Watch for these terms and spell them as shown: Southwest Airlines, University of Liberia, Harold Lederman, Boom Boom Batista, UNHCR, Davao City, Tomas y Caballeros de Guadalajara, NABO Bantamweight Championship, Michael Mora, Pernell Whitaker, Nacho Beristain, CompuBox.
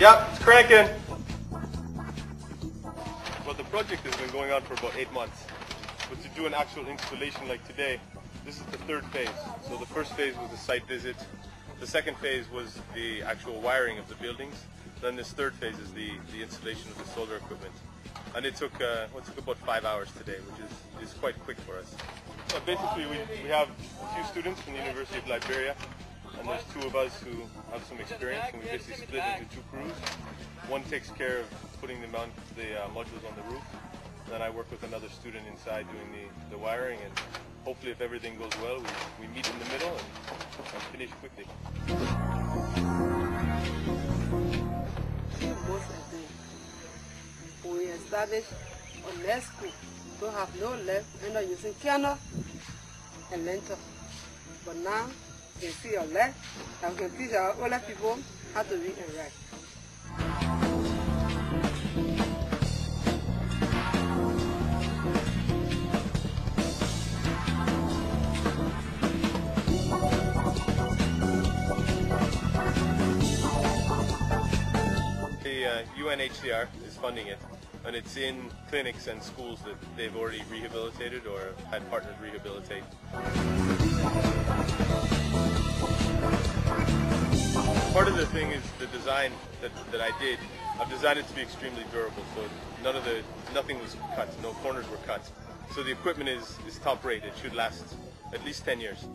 Yep, it's cranking. Well, the project has been going on for about 8 months. But to do an actual installation like today, this is the third phase. So the first phase was the site visit. The second phase was the actual wiring of the buildings. Then this third phase is the installation of the solar equipment. And it took about 5 hours today, which is quite quick for us. So basically, we have a few students from the University of Liberia. And there's two of us who have some experience, and we basically split into two crews. One takes care of putting the modules on the roof. Then I work with another student inside doing the wiring, and hopefully if everything goes well, we meet in the middle and finish quickly. We established a less school. We don't have no left, and are using piano and lintel. But now, we can see your left, and we can teach our older people how to read and write. The UNHCR is funding it, and it's in clinics and schools that they've already rehabilitated or had partners rehabilitate. Part of the thing is the design that I did. I've designed it to be extremely durable, so nothing was cut, no corners were cut. So the equipment is top rate. It should last at least 10 years.